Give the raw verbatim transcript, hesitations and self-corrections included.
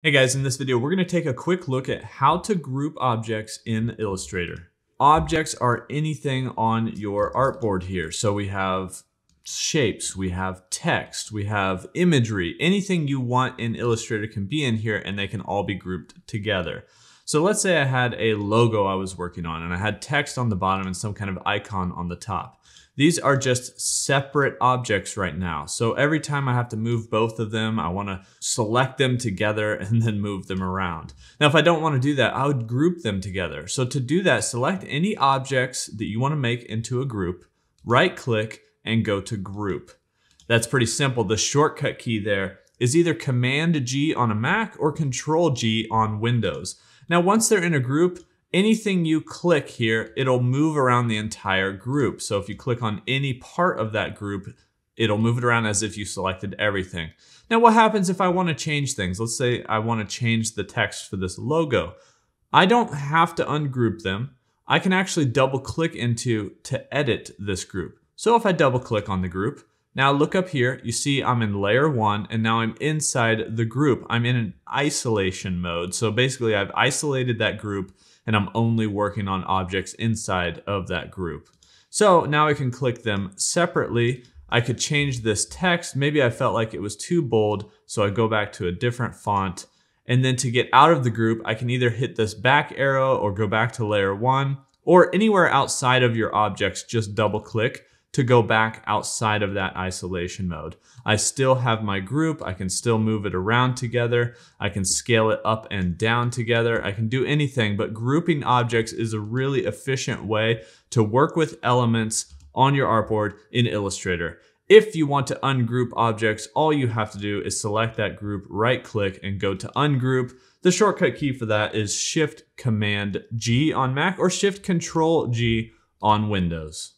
Hey guys, in this video, we're gonna take a quick look at how to group objects in Illustrator. Objects are anything on your artboard here. So we have shapes, we have text, we have imagery, anything you want in Illustrator can be in here and they can all be grouped together. So let's say I had a logo I was working on and I had text on the bottom and some kind of icon on the top. These are just separate objects right now. So every time I have to move both of them, I wanna select them together and then move them around. Now, if I don't wanna do that, I would group them together. So to do that, select any objects that you wanna make into a group, right click and go to group. That's pretty simple. The shortcut key there is either Command G on a Mac or Control G on Windows. Now, once they're in a group, anything you click here, it'll move around the entire group. So if you click on any part of that group, it'll move it around as if you selected everything. Now, what happens if I want to change things? Let's say I want to change the text for this logo. I don't have to ungroup them. I can actually double click into to edit this group. So if I double click on the group, now look up here, you see I'm in layer one and now I'm inside the group. I'm in an isolation mode. So basically I've isolated that group and I'm only working on objects inside of that group. So now I can click them separately. I could change this text. Maybe I felt like it was too bold, so I go back to a different font. And then to get out of the group, I can either hit this back arrow or go back to layer one, or anywhere outside of your objects, just double click to go back outside of that isolation mode. I still have my group, I can still move it around together, I can scale it up and down together, I can do anything, but grouping objects is a really efficient way to work with elements on your artboard in Illustrator. If you want to ungroup objects, all you have to do is select that group, right click and go to ungroup. The shortcut key for that is Shift Command G on Mac or Shift Control G on Windows.